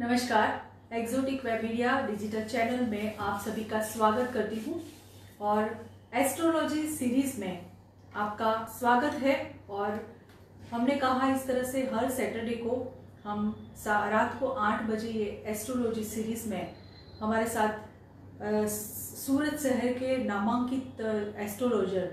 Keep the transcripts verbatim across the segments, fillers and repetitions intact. नमस्कार, exotic web media digital channel में आप सभी का स्वागत करती हूँ और एस्ट्रोलॉजी सीरीज में आपका स्वागत है। और हमने कहा इस तरह से हर सैटरडे को हम रात को आठ बजे ये एस्ट्रोलॉजी सीरीज में हमारे साथ सूरत शहर के नामांकित एस्ट्रोलॉजर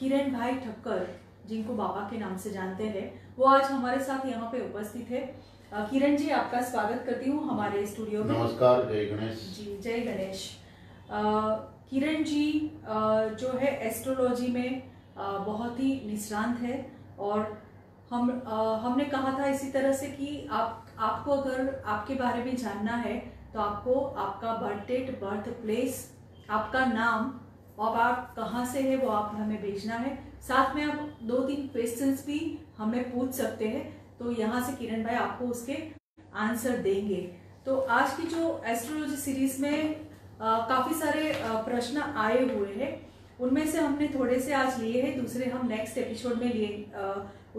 किरण भाई ठक्कर, जिनको बाबा के नाम से जानते हैं, वो आज हमारे साथ यहाँ पे उपस्थित है। किरण जी, आपका स्वागत करती हूँ हमारे स्टूडियो में। नमस्कार, जय गणेश जी। जय गणेश। किरण जी जो है एस्ट्रोलॉजी में बहुत ही निष्णांत है और हम हमने कहा था इसी तरह से कि आप आपको अगर आपके बारे में जानना है तो आपको आपका बर्थ डेट, बर्थ प्लेस, आपका नाम और आप कहाँ से है वो आप हमें भेजना है। साथ में आप दो तीन क्वेश्चंस भी हमें पूछ सकते हैं, तो यहाँ से किरण भाई आपको उसके आंसर देंगे। तो आज की जो एस्ट्रोलॉजी सीरीज में आ, काफी सारे प्रश्न आए हुए हैं, उनमें से हमने थोड़े से आज लिए हैं, दूसरे हम नेक्स्ट एपिसोड में लिए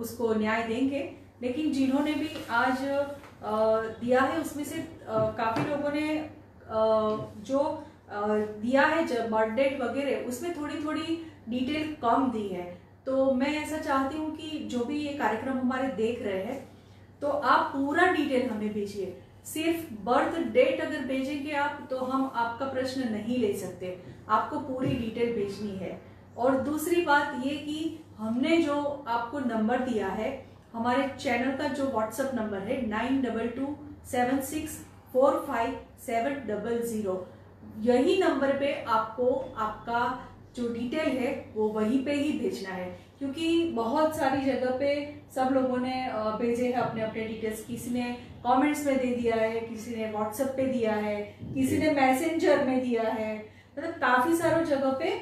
उसको न्याय देंगे। लेकिन जिन्होंने भी आज आ, दिया है उसमें से आ, काफी लोगों ने आ, जो आ, दिया है जब बर्थ डेट वगैरह, उसमें थोड़ी थोड़ी डिटेल कम दी है। तो मैं ऐसा चाहती हूँ कि जो भी ये कार्यक्रम हमारे देख रहे हैं तो आप पूरा डिटेल हमें भेजिए। सिर्फ बर्थ डेट अगर भेजेंगे आप तो हम आपका प्रश्न नहीं ले सकते, आपको पूरी डिटेल भेजनी है। और दूसरी बात ये कि हमने जो आपको नंबर दिया है, हमारे चैनल का जो व्हाट्सएप नंबर है nine double two seven six four five seven double zero, यही नंबर पे आपको आपका जो डिटेल है वो वहीं पे ही भेजना है, क्योंकि बहुत सारी जगह पे सब लोगों ने भेजे हैं अपने अपने डिटेल्स। किसी ने कमेंट्स में दे दिया है, किसी ने व्हाट्सएप पे दिया है, किसी ने मैसेंजर में दिया है, मतलब तो काफ़ी सारों जगह पे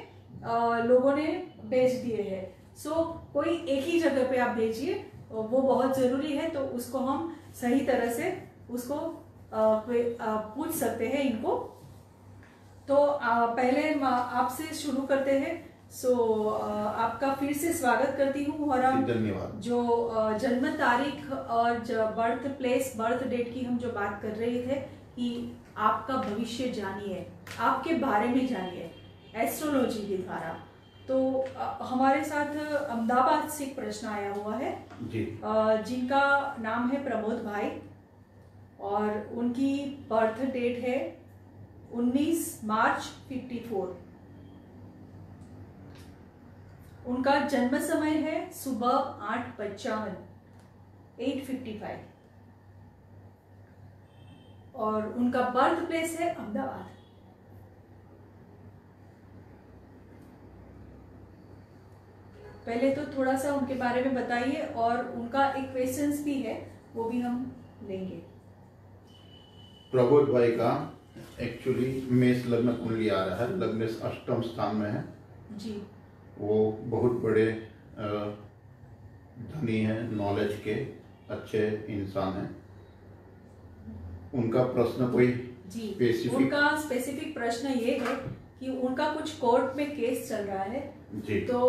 लोगों ने भेज दिए हैं। सो कोई एक ही जगह पे आप भेजिए, वो बहुत ज़रूरी है। तो उसको हम सही तरह से उसको पूछ सकते हैं इनको। तो पहले आपसे शुरू करते हैं। सो आपका फिर से स्वागत करती हूँ और धन्यवाद। जो जन्म तारीख और बर्थ प्लेस, बर्थ डेट की हम जो बात कर रहे थे कि आपका भविष्य जानिए, आपके बारे में जानिए एस्ट्रोलॉजी के द्वारा, तो हमारे साथ अहमदाबाद से एक प्रश्न आया हुआ है जी। जिनका नाम है प्रमोद भाई और उनकी बर्थ डेट है उन्नीस मार्च फिफ्टी फोर। उनका जन्म समय है सुबह आठ पचपन, आठ पचपन, और उनका बर्थ प्लेस है अहमदाबाद। पहले तो थोड़ा सा उनके बारे में बताइए और उनका एक क्वेश्चंस भी है वो भी हम लेंगे। प्रबोध भाई का एक्चुअली मेष लग्न कुंडली आ रहा है, लग्न अष्टम स्थान में है जी। वो बहुत बड़े धनी हैं, नॉलेज के अच्छे इंसान हैं। उनका प्रश्न कोई जी स्पेसिफिक उनका स्पेसिफिक प्रश्न ये है कि उनका कुछ कोर्ट में केस चल रहा है जी, तो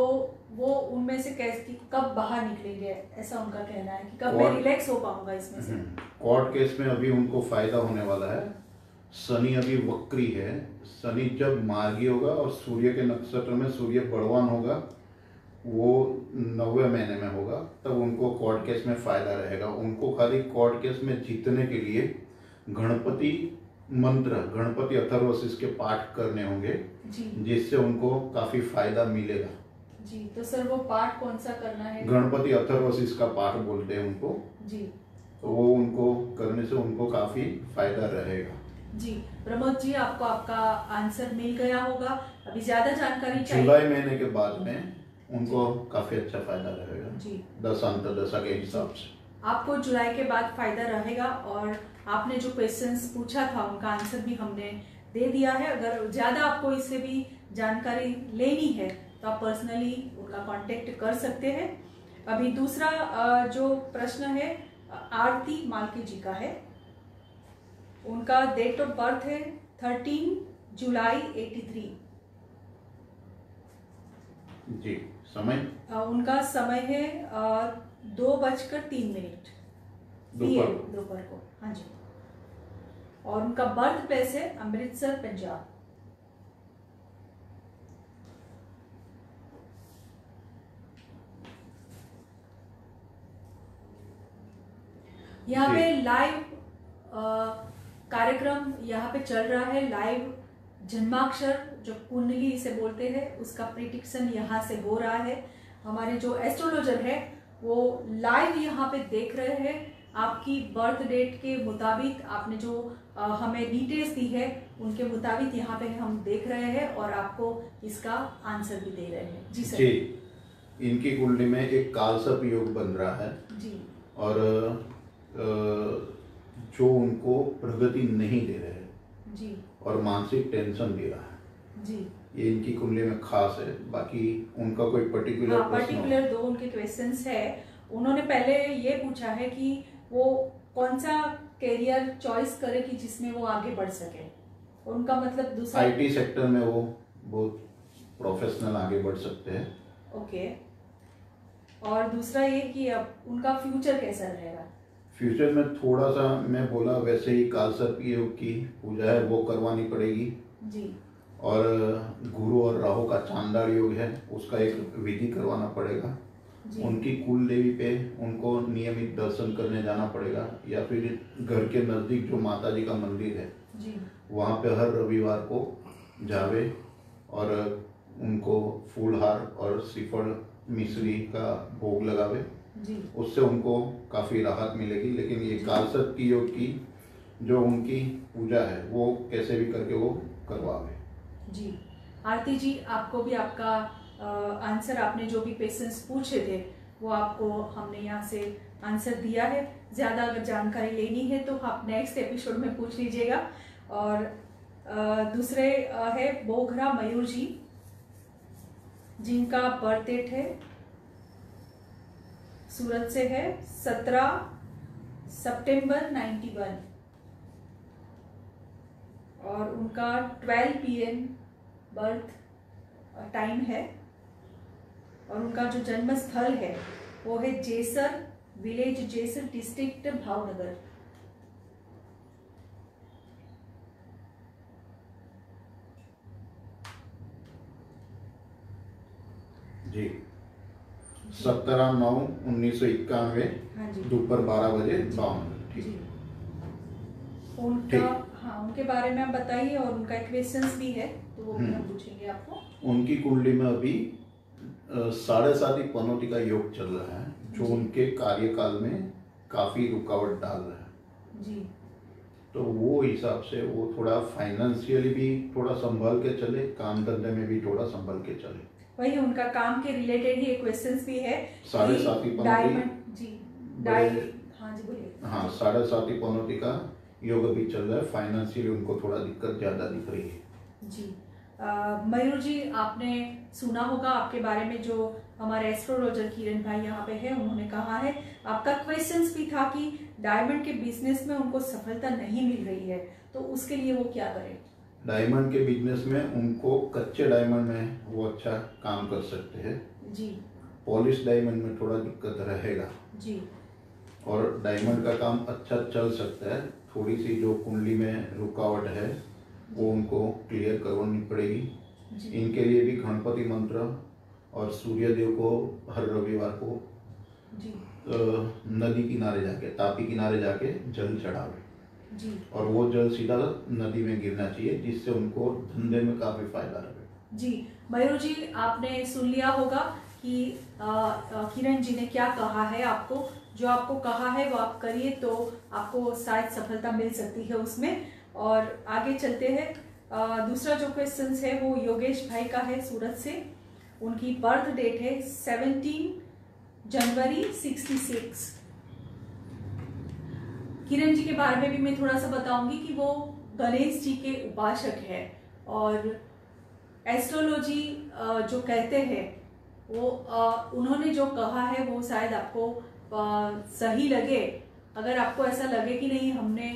वो उनमें से केस की कब बाहर निकलेंगे, ऐसा उनका कहना है कि कब मैं रिलैक्स हो पाऊंगा इसमें से। कोर्ट केस में अभी उनको फायदा होने वाला है। शनि अभी वक्री है, शनि जब मार्गी होगा और सूर्य के नक्षत्र में सूर्य बलवान होगा, वो नवे महीने में होगा, तब उनको कोर्ट केस में फायदा रहेगा। उनको खाली कोर्ट केस में जीतने के लिए गणपति मंत्र, गणपति अथर्वशीष के पाठ करने होंगे, जिससे उनको काफी फायदा मिलेगा जी। तो सर वो पाठ कौन सा करना है? गणपति अथर्वशीष का पाठ बोलते हैं उनको जी, तो वो उनको करने से उनको काफी फायदा रहेगा जी। प्रमोद जी, आपको आपका आंसर मिल गया होगा। अभी ज्यादा जानकारी चाहिए, जुलाई महीने के बाद में उनको काफी अच्छा फायदा रहेगा जी, दशांतरदशा के हिसाब से। आपको जुलाई के बाद फायदा रहेगा। और आपने जो क्वेश्चंस पूछा था उनका आंसर भी हमने दे दिया है। अगर ज्यादा आपको इससे भी जानकारी लेनी है तो आप पर्सनली उनका कॉन्टेक्ट कर सकते हैं। अभी दूसरा जो प्रश्न है आरती मालके जी का है। उनका डेट ऑफ बर्थ है तेरह जुलाई तिरासी जी। समय आ, उनका समय है आ, दो बजकर तीन मिनट दोपहर को। हाँ जी। और उनका बर्थ प्लेस है अमृतसर, पंजाब। यहाँ पे लाइव कार्यक्रम यहाँ पे चल रहा है। लाइव जन्माक्षर जो कुंडली इसे बोलते हैं उसका प्रिडिक्शन यहाँ से हो रहा है। हमारे जो एस्ट्रोलॉजर है वो लाइव यहाँ पे देख रहे हैं। आपकी बर्थ डेट के मुताबिक आपने जो आ, हमें डिटेल्स दी है उनके मुताबिक यहाँ पे हम देख रहे हैं और आपको इसका आंसर भी दे रहे हैं। जी सर जी, इनकी कुंडली में एक कालसर्प योग बन रहा है जी, और जो उनको प्रगति नहीं दे रहे हैं जी, और मानसिक टेंशन दे रहा है जी। ये इनकी कुंडली में खास है। बाकी उनका कोई पर्टिकुलर हाँ, पर्टिकुलर दो उनके क्वेश्चंस है। उन्होंने पहले ये पूछा है कि वो कौन सा करियर चॉइस करे कि जिसमें वो आगे बढ़ सके। उनका मतलब दूसरा आईटी सेक्टर में वो बहुत प्रोफेशनल आगे बढ़ सकते हैं। ओके, और दूसरा ये कि अब उनका फ्यूचर कैसा रहेगा। फ्यूचर में थोड़ा सा मैं बोला वैसे ही कालसर्प योग की पूजा है वो करवानी पड़ेगी जी, और गुरु और राहु का चांडाल योग है उसका एक विधि करवाना पड़ेगा। उनकी कुल देवी पे उनको नियमित दर्शन करने जाना पड़ेगा, या फिर घर के नजदीक जो माता जी का मंदिर है जी, वहाँ पे हर रविवार को जावे और उनको फूलहार और श्रीफल मिश्री का भोग लगावे जी। उससे उनको काफी राहत मिलेगी। लेकिन ये कालसर्प की योग की जो उनकी पूजा है वो कैसे भी करके वो करवावे जी। आरती जी, आपको भी आपका आंसर, आपने जो भी क्वेश्चंस पूछे थे वो आपको हमने यहाँ से आंसर दिया है। ज़्यादा अगर जानकारी लेनी है तो आप नेक्स्ट एपिसोड में पूछ लीजिएगा। और आ, दूसरे आ, है बोगरा मयूर जी, जिनका बर्थ डेट है सूरत से है सत्रह सितंबर इक्यानवे, और उनका बारह पी एम बर्थ टाइम है, और उनका जो जन्म स्थल है वो है जेसर विलेज, जेसर डिस्ट्रिक्ट, भावनगर। जी, सत्रह नौ उन्नीस सौ इक्यानवे दोपहर बारह बजे भावनगर। ठीक, उनका हाँ उनके बारे में आप बताइए, और उनका क्वेश्चंस भी है तो वो भी हम पूछेंगे आपको। उनकी कुंडली में अभी साढ़े साती पनौती का योग चल रहा है जो उनके कार्यकाल में काफी रुकावट डाल रहा है जी। तो वो हिसाब से वो थोड़ा फाइनेंशियली भी थोड़ा संभल के चले, काम धंधे में भी थोड़ा संभल के चले। वही उनका काम के रिलेटेड ही क्वेश्चंस भी है। साढ़े साती पनौती जी, हाँ जी बोलिए। हाँ, साढ़े साती पनौती का योग अभी चल रहा है। फाइनेंशियली उनको थोड़ा दिक्कत ज्यादा दिख रही है जी। मयूर जी, आपने सुना होगा आपके बारे में, जो हमारे एस्ट्रोलॉजर किरण भाई यहाँ पे है उन्होंने कहा है, आपका क्वेश्चंस भी था कि डायमंड के बिजनेस में उनको सफलता नहीं मिल रही है तो उसके लिए वो क्या करें। डायमंड के बिजनेस में उनको कच्चे डायमंड में वो अच्छा काम कर सकते हैं जी। पॉलिश डायमंड में थोड़ा दिक्कत रहेगा जी, और डायमंड का काम अच्छा चल सकता है। थोड़ी सी जो कुंडली में रुकावट है वो उनको क्लियर करवानी पड़ेगी। इनके लिए भी गणपति मंत्र और सूर्य देव को हर रविवार को जी। नदी किनारे जाके, तापी किनारे जाके जल चढ़ावे जी, और वो जल सीधा नदी में गिरना चाहिए जिससे उनको धंधे में काफी फायदा रहे जी। मयूर जी, आपने सुन लिया होगा कि किरण जी ने क्या कहा है आपको। जो आपको कहा है वो आप करिए तो आपको शायद सफलता मिल सकती है उसमें। और आगे चलते हैं। दूसरा जो क्वेश्चन है वो योगेश भाई का है सूरत से। उनकी बर्थ डेट है सत्रह जनवरी सिक्सटी सिक्स। किरण जी के बारे में भी मैं थोड़ा सा बताऊंगी कि वो गणेश जी के उपासक है, और एस्ट्रोलॉजी जो कहते हैं वो उन्होंने जो कहा है वो शायद आपको सही लगे। अगर आपको ऐसा लगे कि नहीं हमने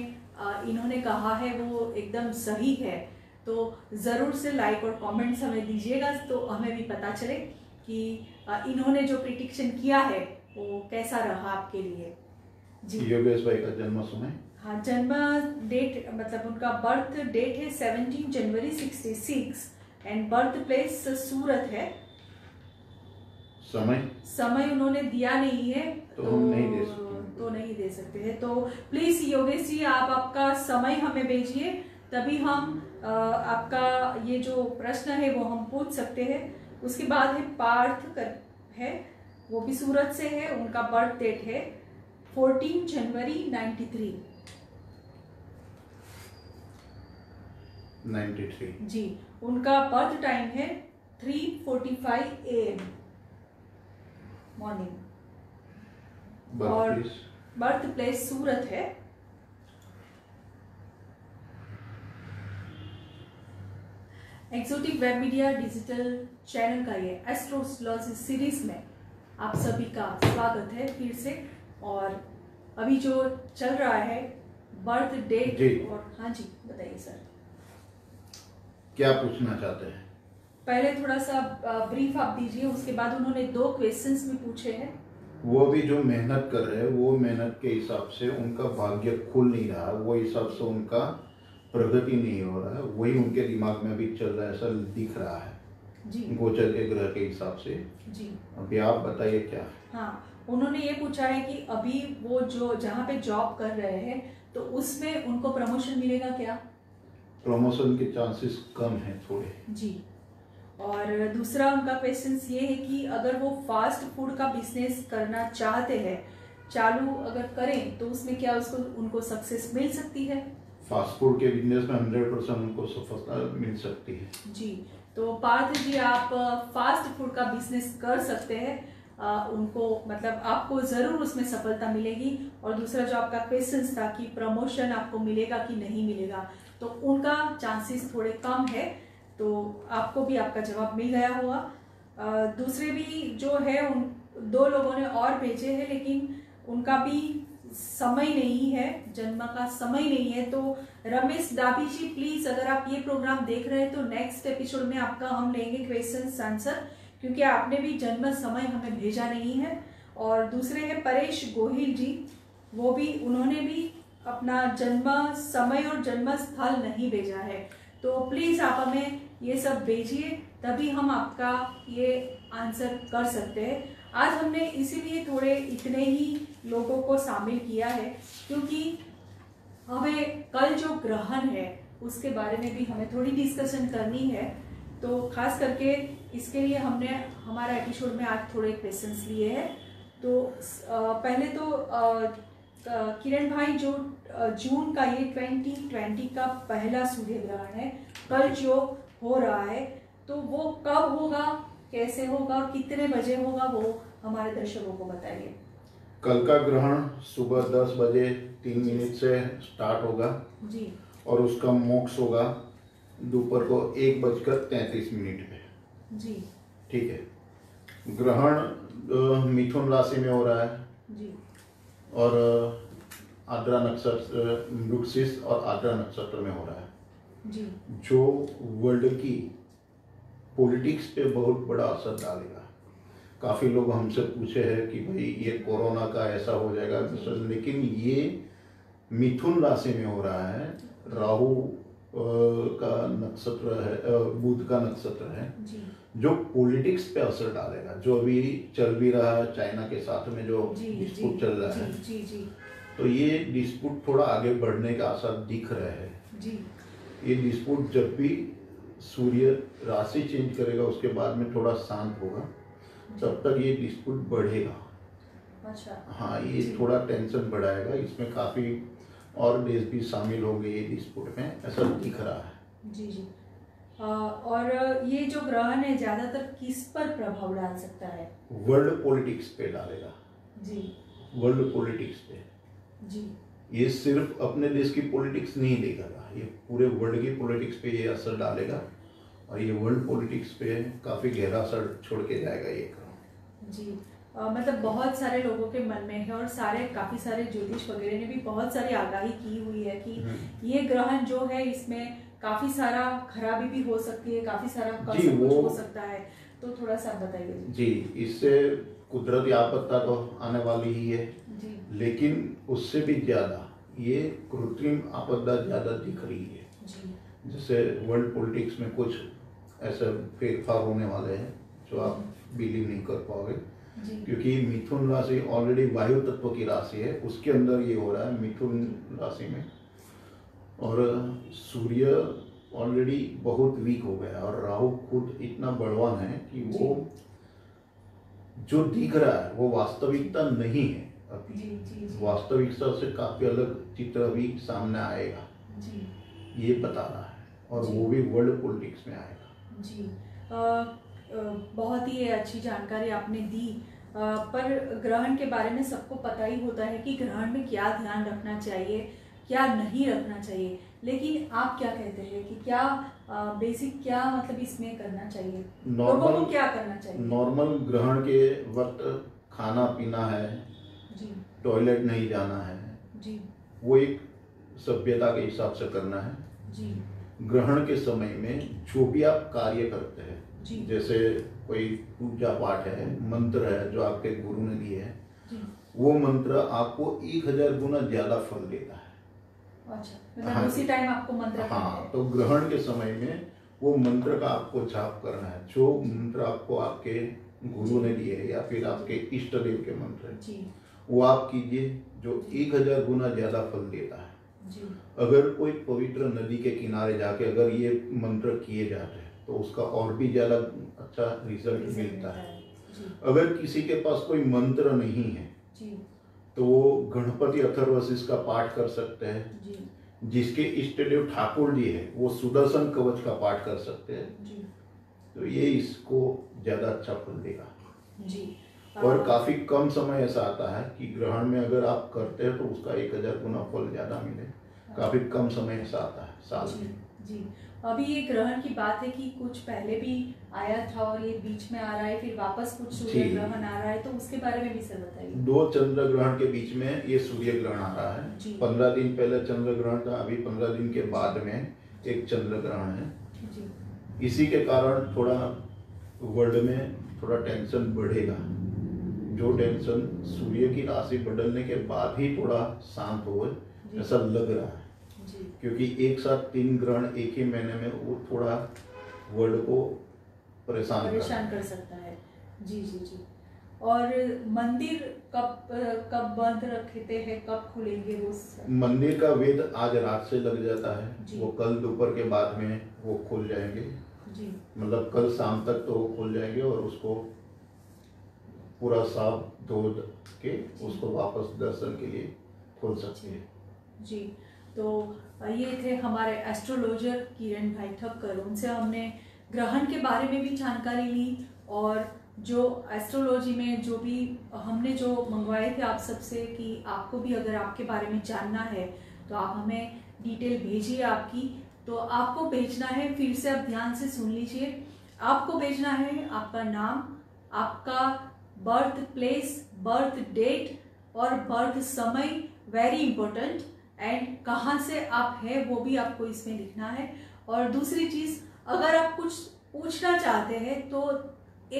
इन्होंने कहा है वो एकदम सही है तो ज़रूर से लाइक और कमेंट्स हमें दीजिएगा, तो हमें भी पता चले कि इन्होंने जो प्रिडिक्शन किया है वो कैसा रहा आपके लिए। योगेश भाई का जन्म समय, हाँ जन्म डेट मतलब उनका बर्थ डेट है सत्रह जनवरी sixty six and birth place Surat है। समय समय उन्होंने दिया नहीं है तो, तो हम नहीं दे सकते तो नहीं दे सकते हैं। तो प्लीज योगेश जी आप आपका समय हमें भेजिए तभी हम आ, आपका ये जो प्रश्न है वो हम पूछ सकते हैं। उसके बाद है पार्थ कर है, वो भी सूरत से है, उनका बर्थ डेट है चौदह जनवरी नाइन्टी थ्री जी, उनका बर्थ टाइम है three forty five A M morning और बर्थ प्लेस सूरत है। Exotic web media digital channel का ये एस्ट्रोलॉजी सीरीज में आप सभी का स्वागत है फिर से। और अभी जो चल रहा है बर्थ डेट और हाँ जी बताइए सर क्या पूछना चाहते हैं। पहले थोड़ा सा ब्रीफ आप दीजिए, उसके बाद उन्होंने दो क्वेश्चंस भी पूछे हैं। वो भी जो मेहनत कर रहे हैं वो मेहनत के हिसाब से उनका भाग्य खुल नहीं रहा, वो हिसाब से उनका प्रगति नहीं हो रहा है, वही उनके दिमाग में भी चल रहा है ऐसा दिख रहा है गोचर के ग्रह के हिसाब से जी। अभी आप बताइए क्या। हाँ उन्होंने ये पूछा है कि अभी वो जो जहाँ पे जॉब कर रहे हैं तो उसमें उनको प्रमोशन मिलेगा क्या। प्रमोशन के चांसेस कम है थोड़े जी। और दूसरा उनका क्वेश्चन ये है कि अगर वो फास्ट फूड का बिजनेस करना चाहते हैं चालू अगर करें तो उसमें क्या उसको उनको सक्सेस मिल सकती है। फास्ट फूड के बिजनेस में हंड्रेड परसेंट उनको सफलता मिल सकती है जी। तो पार्थ जी आप फास्ट फूड का बिजनेस कर सकते हैं, आ, उनको मतलब आपको ज़रूर उसमें सफलता मिलेगी। और दूसरा जो आपका क्वेश्चन था कि प्रमोशन आपको मिलेगा कि नहीं मिलेगा तो उनका चांसेस थोड़े कम है, तो आपको भी आपका जवाब मिल गया होगा। आ, दूसरे भी जो है उन दो लोगों ने और भेजे हैं लेकिन उनका भी समय नहीं है, जन्म का समय नहीं है। तो रमेश दाभी जी प्लीज अगर आप ये प्रोग्राम देख रहे हैं तो नेक्स्ट एपिसोड में आपका हम लेंगे क्वेश्चन आंसर, क्योंकि आपने भी जन्म समय हमें भेजा नहीं है। और दूसरे हैं परेश गोहिल जी, वो भी उन्होंने भी अपना जन्म समय और जन्म स्थल नहीं भेजा है। तो प्लीज आप हमें ये सब भेजिए तभी हम आपका ये आंसर कर सकते हैं। आज हमने इसीलिए थोड़े इतने ही लोगों को शामिल किया है क्योंकि हमें कल जो ग्रहण है उसके बारे में भी हमें थोड़ी डिस्कशन करनी है, तो खास करके इसके लिए हमने हमारा एपिसोड में आज थोड़े क्वेश्चंस लिए हैं। तो पहले तो किरण भाई जो जून का ये ट्वेंटी ट्वेंटी का पहला सूर्य ग्रहण है कल जो हो रहा है, तो वो कब होगा, कैसे होगा और कितने बजे होगा वो हमारे दर्शकों को बताइए। कल का ग्रहण सुबह दस बजे तीन मिनट से स्टार्ट होगा जी और उसका मोक्ष होगा दोपहर को एक बजकर तैंतीस मिनट पे जी। ठीक है, ग्रहण मिथुन राशि में हो रहा है जी और आर्द्रा नक्षत्र मृगशीर्ष और आर्द्रा नक्षत्र में हो रहा है जी, जो वर्ल्ड की पॉलिटिक्स पे बहुत बड़ा असर डालेगा। काफ़ी लोग हमसे पूछे हैं कि भाई ये कोरोना का ऐसा हो जाएगा तो, लेकिन ये मिथुन राशि में हो रहा है, राहु का नक्षत्र है, बुध का नक्षत्र है जो पॉलिटिक्स पे असर डालेगा, जो अभी चल भी रहा है चाइना के साथ में जो डिस्प्यूट चल रहा है जी, जी, तो ये डिस्प्यूट थोड़ा आगे बढ़ने का असर दिख रहा है जी। ये डिस्प्यूट जब भी सूर्य राशि चेंज करेगा उसके बाद में थोड़ा शांत होगा, तब तक ये डिस्प्यूट बढ़ेगा। अच्छा हाँ ये थोड़ा टेंशन बढ़ाएगा, इसमें काफ़ी और देश भी शामिल होंगे ये डिस्प्यूट में ऐसा दिख रहा है जी जी। आ, और ये जो ग्रहण है ज़्यादातर किस पर प्रभाव डाल सकता है। वर्ल्ड पॉलिटिक्स पे डालेगा जी, वर्ल्ड पॉलिटिक्स पे जी। ये सिर्फ अपने देश की पॉलिटिक्स नहीं देखेगा, ये पूरे वर्ल्ड की पॉलिटिक्स पे ये असर डालेगा और ये वर्ल्ड पॉलिटिक्स पे काफ़ी गहरा असर छोड़ के जाएगा ये काम जी। आ, मतलब बहुत सारे लोगों के मन में है और सारे काफ़ी सारे ज्योतिष वगैरह ने भी बहुत सारी आगाही की हुई है कि ये ग्रहण जो है इसमें काफ़ी सारा खराबी भी हो सकती है, काफ़ी सारा कष्ट हो सकता है, तो थोड़ा सा बताइए जी। इससे कुदरती आपदा तो आने वाली ही है जी। लेकिन उससे भी ज़्यादा ये कृत्रिम आपदा ज़्यादा दिख रही है जी। जैसे वर्ल्ड पॉलिटिक्स में कुछ ऐसा फेरफार होने वाले हैं जो आप बिलीव नहीं कर पाओगे, क्योंकि मिथुन राशि ऑलरेडी वायु तत्व की राशि है, उसके अंदर ये हो रहा है मिथुन राशि में, और सूर्य ऑलरेडी बहुत वीक हो गया और राहु खुद इतना बलवान है कि वो जो दिख रहा है वो वास्तविकता नहीं है अभी, वास्तविकता से काफी अलग चित्र अभी सामने आएगा जी। ये बता रहा है, और वो भी वर्ल्ड पॉलिटिक्स में आएगा जी। आ, आ, बहुत ही अच्छी जानकारी आपने दी। आ, पर ग्रहण के बारे में सबको पता ही होता है कि ग्रहण में क्या ध्यान रखना चाहिए, क्या नहीं रखना चाहिए, लेकिन आप क्या कहते हैं कि क्या आ, बेसिक क्या मतलब इसमें करना चाहिए, लोगों को क्या करना चाहिए? नॉर्मल ग्रहण के वक्त खाना पीना है जी, टॉयलेट नहीं जाना है जी, वो एक सभ्यता के हिसाब से करना है जी। ग्रहण के समय में जो भी आप कार्य करते हैं जी, जैसे कोई पूजा पाठ है, मंत्र है जो आपके गुरु ने दिए है जी, वो मंत्र आपको एक हजार गुना ज्यादा फल देता है। अच्छा, हाँ, उसी टाइम आपको मंत्र हाँ, तो ग्रहण के समय में वो मंत्र का आपको जाप करना है, जो मंत्र आपको आपके गुरु ने दिए है या फिर आपके इष्ट देव के मंत्र जी, वो आप कीजिए, जो एक हजार गुना ज्यादा फल देता है जी। अगर कोई पवित्र नदी के किनारे जाके अगर ये मंत्र किए जाते हैं तो उसका और भी ज्यादा अच्छा रिजल्ट मिलता है। अगर किसी के पास कोई मंत्र नहीं है तो वो गणपति अथर्वशीष का पाठ कर सकते हैं जी। जिसके इष्टदेव ठाकुर जी है वो सुदर्शन कवच का पाठ कर सकते हैं जी। तो ये इसको ज्यादा अच्छा फल देगा जी। और काफी कम समय ऐसा आता है कि ग्रहण में अगर आप करते हैं तो उसका एक हजार गुना फल ज्यादा मिले, काफी कम समय ऐसा आता है साल में जी। अभी ये ग्रहण की बात है कि कुछ पहले भी आया था और ये बीच में आ रहा है, फिर वापस कुछ सूर्य ग्रहण आ रहा है, तो उसके बारे में भी सर बताइए। दो चंद्र ग्रहण के बीच में ये सूर्य ग्रहण आ रहा है, पंद्रह दिन पहले चंद्र ग्रहण था, अभी पंद्रह दिन के बाद में एक चंद्र ग्रहण है जी। इसी के कारण थोड़ा वर्ल्ड में थोड़ा टेंशन बढ़ेगा, जो टेंशन सूर्य की राशि बदलने के बाद ही थोड़ा शांत हो ऐसा लग रहा है, क्योंकि एक साथ तीन ग्रहण एक ही महीने में वो थोड़ा वर्ल्ड को परेशान परेशान कर सकता है जी जी जी। और मंदिर कब कब बंद रखते हैं, कब खुलेंगे? वो मंदिर का वेद आज रात से लग जाता है, वो कल दोपहर के बाद में वो खुल जाएंगे जी। मतलब कल शाम तक तो वो खुल जाएंगे और उसको पूरा साफ धो के उसको वापस दर्शन के लिए खोल सकते हैं जी। तो ये थे हमारे एस्ट्रोलॉजर किरण भाई ठक्कर, उनसे हमने ग्रहण के बारे में भी जानकारी ली, और जो एस्ट्रोलॉजी में जो भी हमने जो मंगवाए थे आप सबसे कि आपको भी अगर आपके बारे में जानना है तो आप हमें डिटेल भेजिए आपकी, तो आपको भेजना है, फिर से आप ध्यान से सुन लीजिए, आपको भेजना है आपका नाम, आपका बर्थ प्लेस, बर्थ डेट और बर्थ समय, वेरी इंपॉर्टेंट, एंड कहाँ से आप हैं वो भी आपको इसमें लिखना है। और दूसरी चीज़, अगर आप कुछ पूछना चाहते हैं तो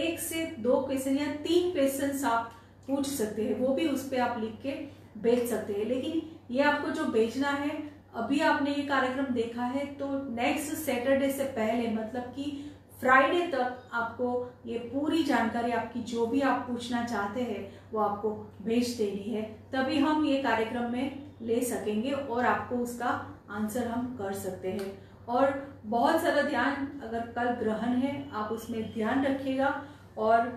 एक से दो क्वेश्चन या तीन क्वेश्चन आप पूछ सकते हैं, वो भी उस पर आप लिख के भेज सकते हैं। लेकिन ये आपको जो भेजना है, अभी आपने ये कार्यक्रम देखा है तो नेक्स्ट सैटरडे से पहले मतलब कि फ्राइडे तक आपको ये पूरी जानकारी आपकी जो भी आप पूछना चाहते हैं वो आपको भेज देनी है, तभी हम ये कार्यक्रम में ले सकेंगे और आपको उसका आंसर हम कर सकते हैं। और बहुत सारा ध्यान, अगर कल ग्रहण है आप उसमें ध्यान रखिएगा, और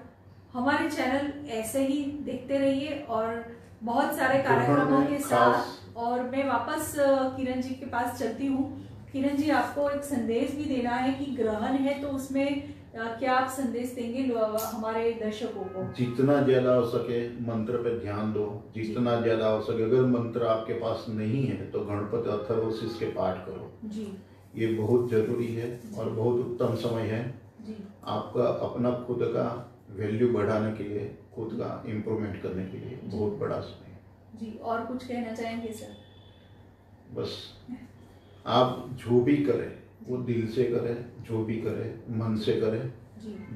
हमारे चैनल ऐसे ही देखते रहिए और बहुत सारे कार्यक्रमों के साथ। और मैं वापस किरण जी के पास चलती हूँ। किरण जी, आपको एक संदेश भी देना है कि ग्रहण है तो उसमें क्या आप संदेश देंगे हमारे दर्शकों को? जितना ज्यादा हो सके मंत्र पे ध्यान दो, जितना ज्यादा हो सके, अगर मंत्र आपके पास नहीं है तो गणपति अथर्वशीष के पाठ करो जी। ये बहुत जरूरी है और बहुत उत्तम समय है जी। आपका अपना खुद का वैल्यू बढ़ाने के लिए, खुद का इम्प्रूवमेंट करने के लिए बहुत बड़ा समय है जी। और कुछ कहना चाहेंगे सर? बस आप जो भी करें वो दिल से करे, जो भी करे मन से करे,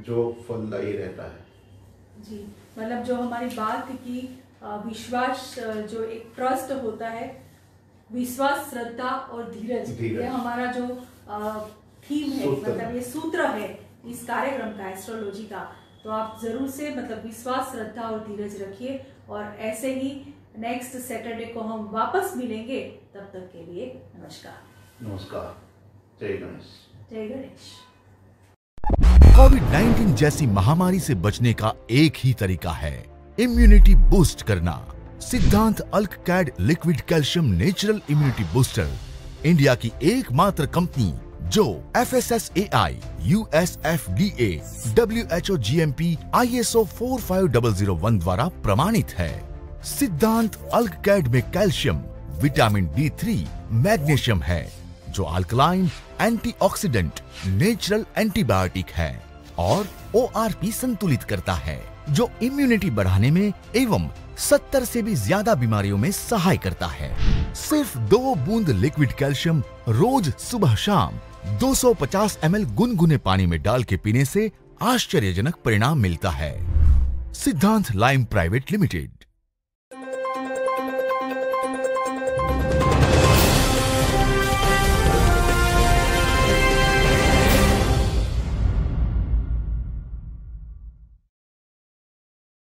जो फलदायी रहता है जी, मतलब जो हमारी बात की विश्वास, जो एक ट्रस्ट होता है, विश्वास, श्रद्धा और धीरज, धीरज। ये हमारा जो थीम है, मतलब ये सूत्र है इस कार्यक्रम का, एस्ट्रोलॉजी का। तो आप जरूर से मतलब विश्वास, श्रद्धा और धीरज रखिए। और ऐसे ही नेक्स्ट सैटरडे को हम वापस मिलेंगे, तब तक के लिए नमस्कार। नमस्कार, जय गणेश, जय गणेश। कोविड नाइनटीन जैसी महामारी से बचने का एक ही तरीका है, इम्यूनिटी बूस्ट करना। Siddhant Alk Cad liquid calcium natural immunity booster, India की एकमात्र कंपनी जो F S S A I, U S F D A, W H O G M P, I S O four five double zero one द्वारा प्रमाणित है। Siddhant Alk Cad में calcium, vitamin D three, magnesium है, जो alkaline, antioxidant, natural antibiotic है और O R P संतुलित करता है, जो इम्यूनिटी बढ़ाने में एवं सत्तर से भी ज्यादा बीमारियों में सहाय करता है। सिर्फ दो बूंद लिक्विड कैल्शियम रोज सुबह शाम दो सौ पचास एम एल गुनगुने पानी में डाल के पीने से आश्चर्यजनक परिणाम मिलता है। सिद्धांत लाइम प्राइवेट लिमिटेड।